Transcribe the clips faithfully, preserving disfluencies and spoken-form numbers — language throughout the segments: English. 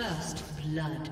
First blood.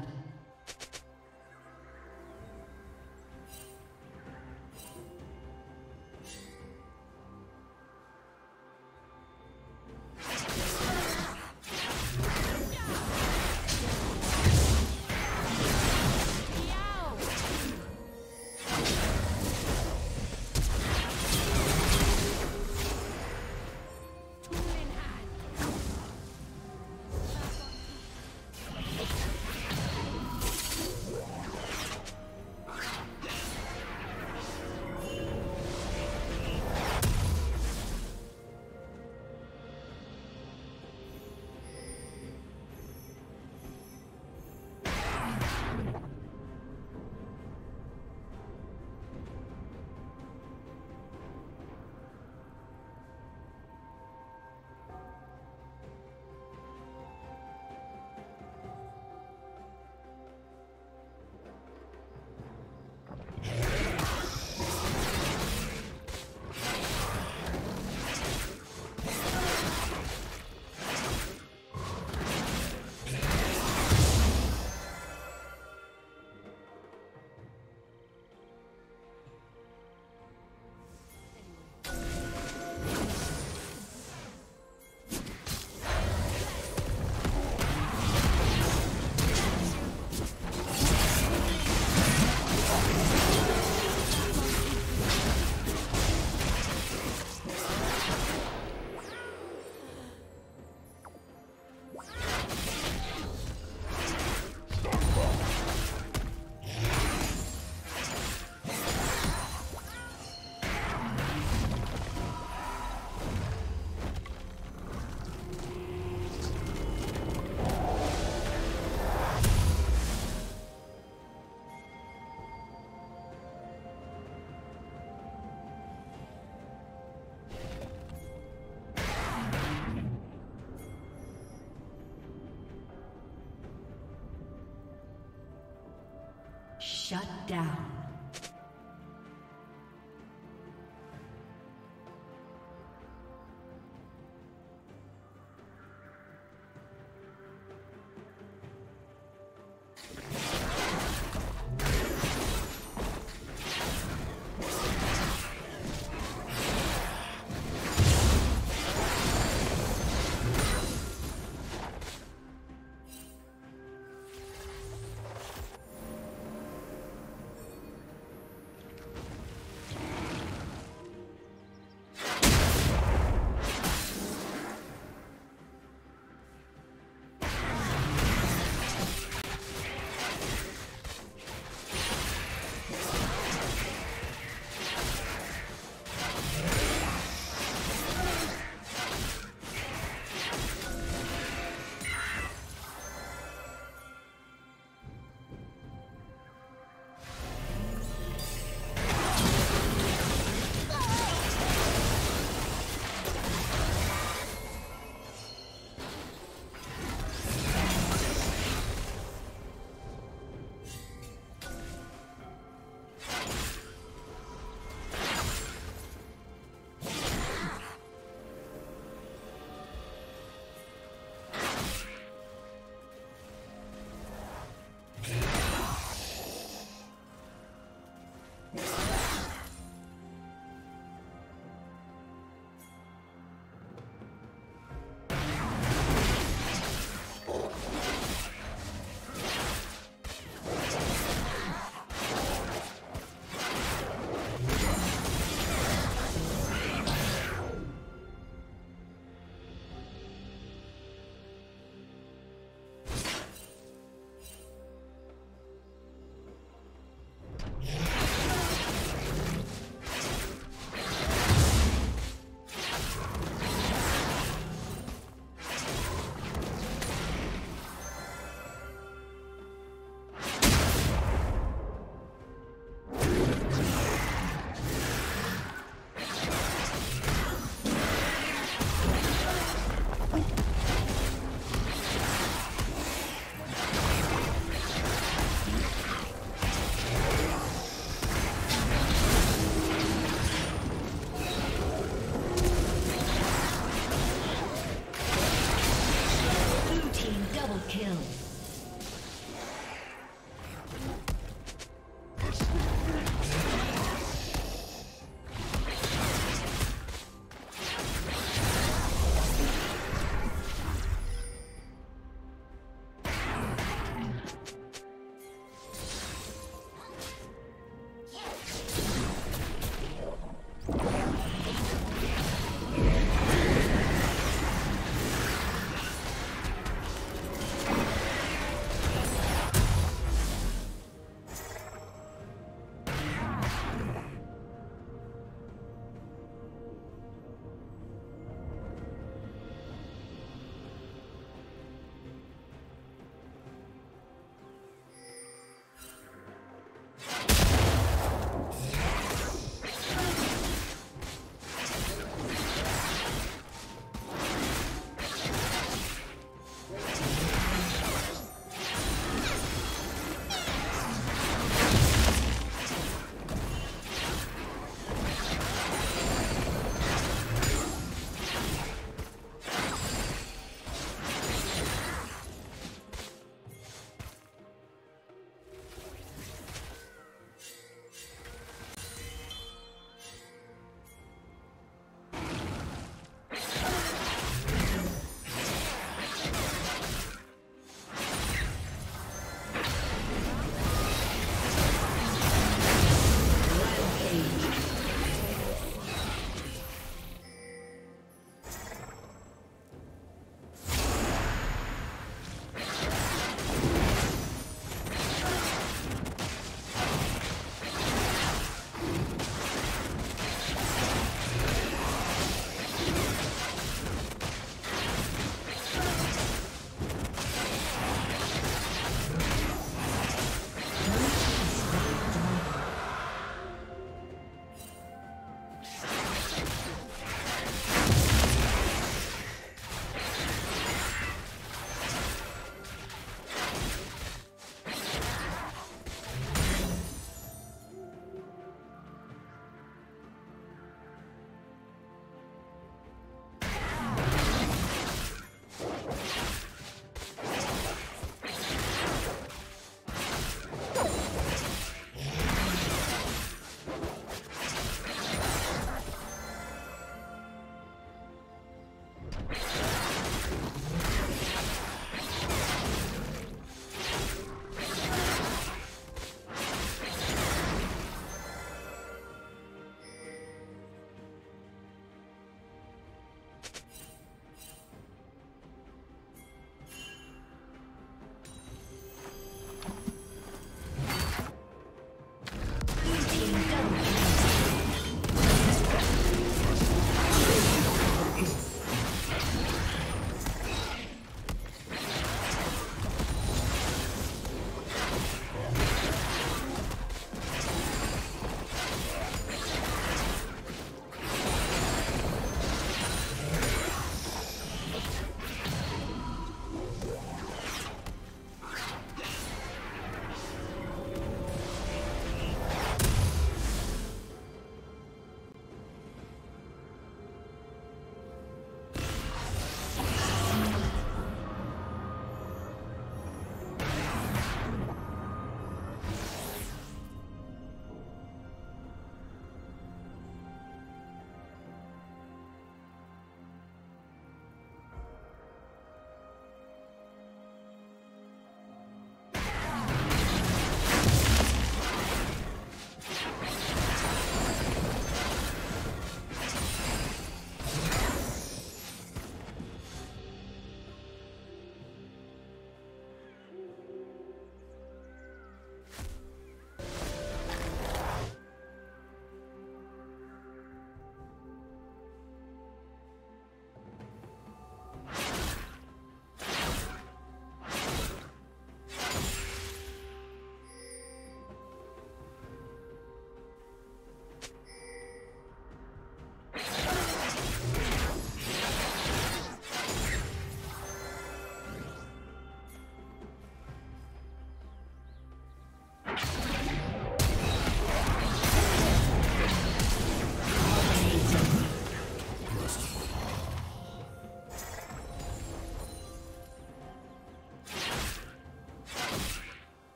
Shut down.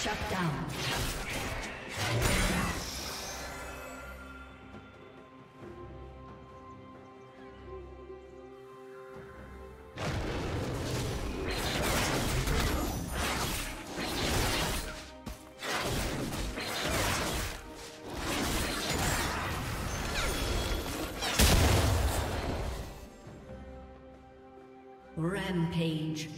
Shut down. Rampage.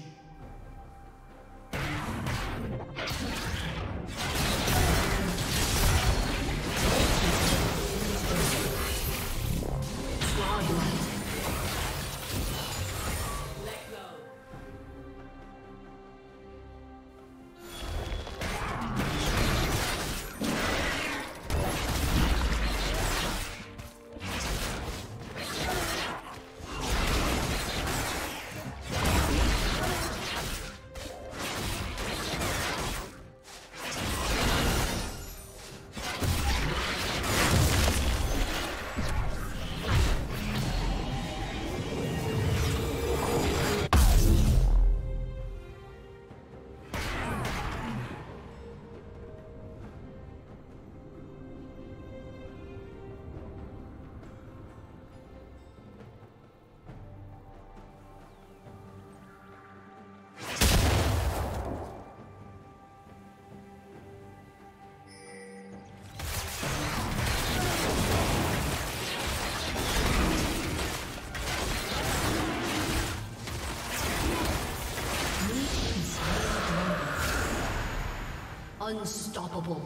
Unstoppable.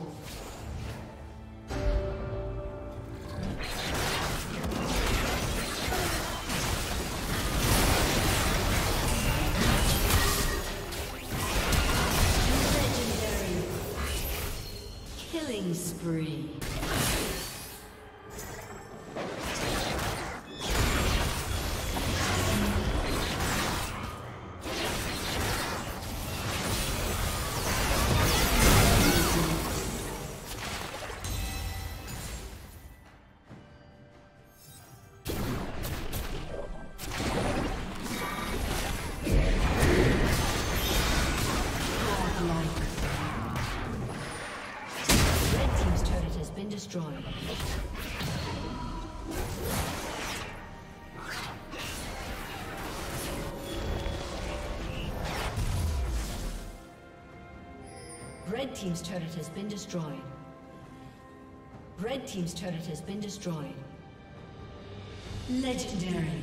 Legendary. Killing spree. Red team's turret has been destroyed. Red team's turret has been destroyed. Legendary.